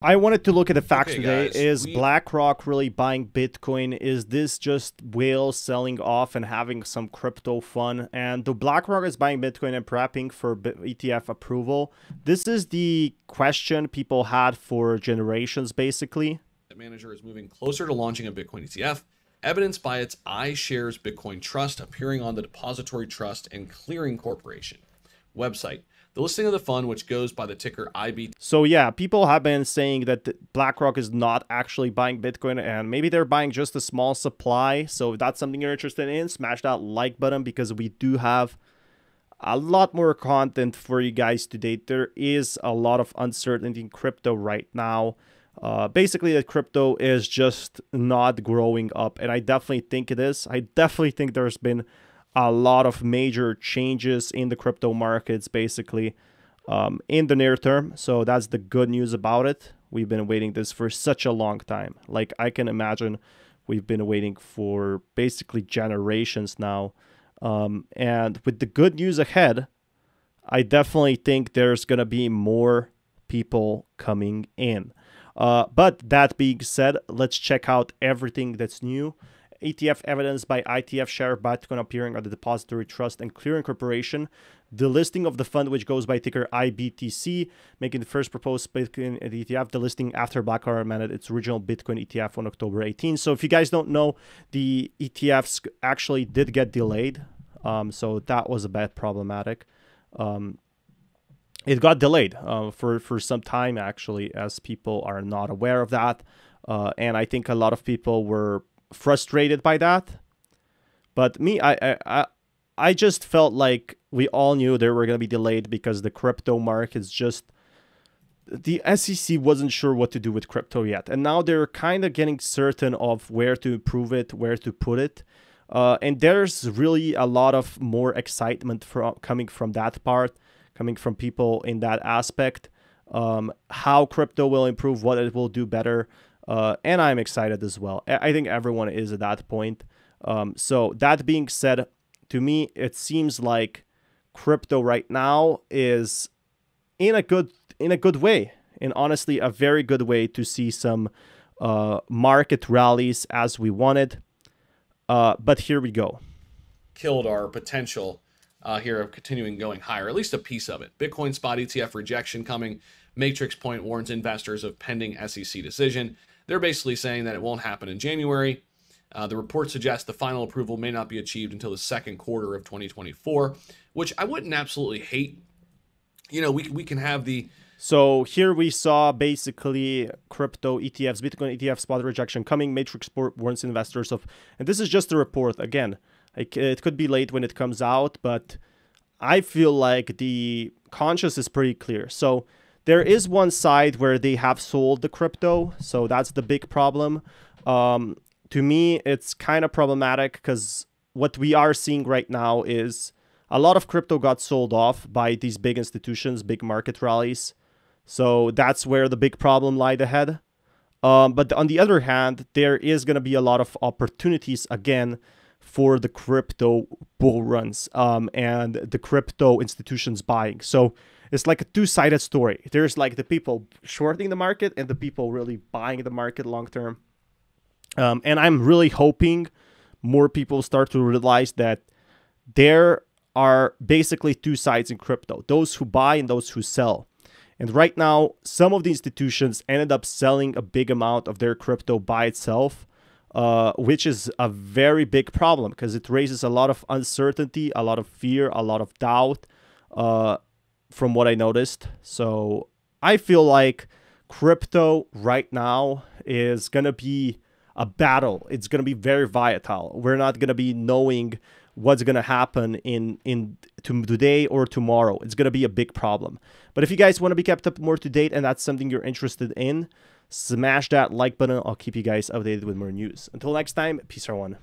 I wanted to look at the facts today. Is BlackRock really buying Bitcoin? Is this just whales selling off and having some crypto fun? And do BlackRock is buying Bitcoin and prepping for ETF approval? This is the question people had for generations, basically. The manager is moving closer to launching a Bitcoin ETF, evidenced by its iShares Bitcoin Trust appearing on the Depository Trust and Clearing Corporation website. The listing of the fund, which goes by the ticker IBTC. So yeah, people have been saying that BlackRock is not actually buying Bitcoin, and maybe they're buying just a small supply. So if that's something you're interested in, smash that like button, because we do have a lot more content for you guys today. There is a lot of uncertainty in crypto right now. Basically, that crypto is just not growing up, and I definitely think it is. I definitely think there's been a lot of major changes in the crypto markets, basically, in the near term. So that's the good news about it. We've been waiting this for such a long time. Like, I can imagine we've been waiting for basically generations now. And with the good news ahead, I definitely think there's going to be more people coming in. But that being said, let's check out everything that's new. ETF evidence by ITF share Bitcoin appearing at the Depository Trust and Clearing Corporation. The listing of the fund, which goes by ticker IBTC, making the first proposed Bitcoin ETF. The listing after BlackRock amended its original Bitcoin ETF on October 18. So if you guys don't know, the ETFs actually did get delayed. So that was a bit problematic. It got delayed for some time, actually, as people are not aware of that. And I think a lot of people were frustrated by that, but me, I just felt like we all knew they were going to be delayed, because the crypto markets, just the SEC wasn't sure what to do with crypto yet, and now they're kind of getting certain of where to improve it, where to put it, and there's really a lot of more excitement coming from that part, coming from people in that aspect, how crypto will improve, what it will do better. And I'm excited as well. I think everyone is at that point. So that being said, to me, it seems like crypto right now is in a good way, and honestly, a very good way to see some market rallies as we wanted. But here we go. Killed our potential here of continuing going higher, at least a piece of it. Bitcoin spot ETF rejection coming. Matrixport warns investors of pending SEC decision. They're basically saying that it won't happen in January. The report suggests the final approval may not be achieved until the second quarter of 2024, which I wouldn't absolutely hate. You know, we can have the... So here we saw basically crypto ETFs, Bitcoin ETF spot rejection coming, Matrixport warns investors of... And this is just a report. Again, it could be late when it comes out, but I feel like the conscience is pretty clear. So there is one side where they have sold the crypto, so that's the big problem. To me, it's kind of problematic, because what we are seeing right now is a lot of crypto got sold off by these big institutions, big market rallies. So that's where the big problem lied ahead. But on the other hand, there is going to be a lot of opportunities again for the crypto bull runs and the crypto institutions buying. So it's like a two-sided story. There's like the people shorting the market and the people really buying the market long-term. And I'm really hoping more people start to realize that there are basically two sides in crypto, those who buy and those who sell. And right now, some of the institutions ended up selling a big amount of their crypto by itself, which is a very big problem, because it raises a lot of uncertainty, a lot of fear, a lot of doubt, from what I noticed. So I feel like crypto right now is going to be a battle. It's going to be very volatile. We're not going to be knowing what's going to happen in today or tomorrow. It's going to be a big problem. But if you guys want to be kept up more to date and that's something you're interested in, smash that like button. I'll keep you guys updated with more news. Until next time, peace everyone.